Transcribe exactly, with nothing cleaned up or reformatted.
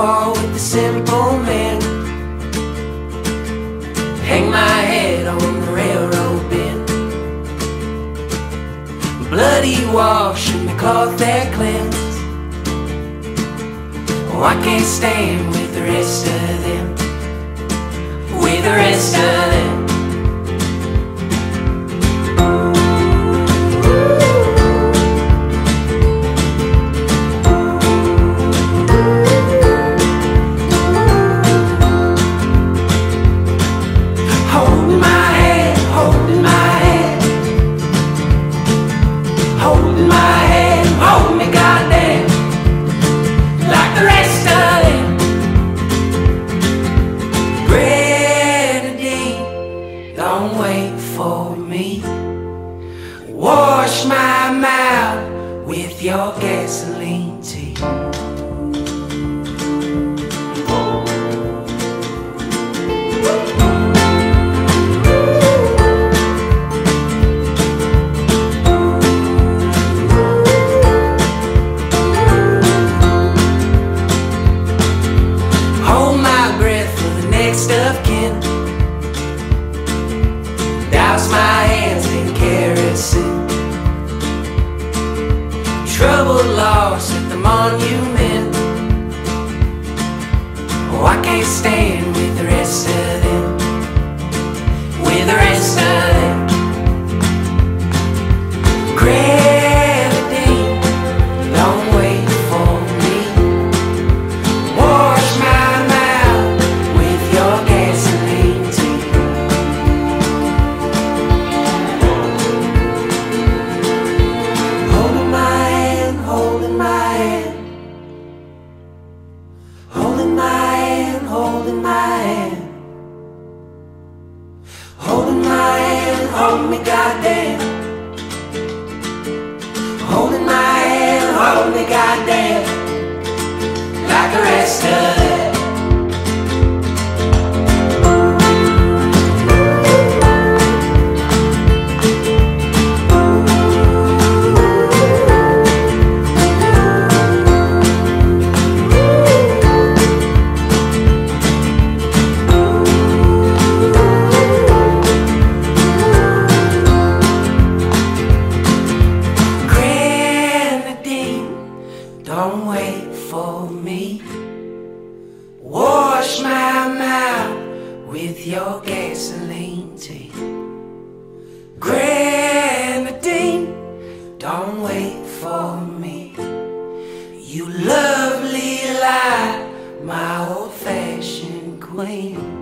fall with the simple man. Hang my head on the railroad bend. Bloody wash and the cloth that cleansed. Oh, I can't stand with the rest of them. With the rest of them. Wash my mouth with your gasoline tea. Hold my breath for the next of kin. Douse my hands in kerosene. Trouble lost at the monument. Oh, I can't stand with the rest of them. With the rest of them. Gravity, don't wait for me. Wash my mouth with your gasoline tea. Holding my Holding my hand, holding my hand, holding my hand, holding my hand, hold me, goddamn, holding my hand, hold me, goddamn, like the rest of. Don't wait for me. Wash my mouth with your gasoline tea. Grenadine, don't wait for me. You lovely lie, my old-fashioned queen.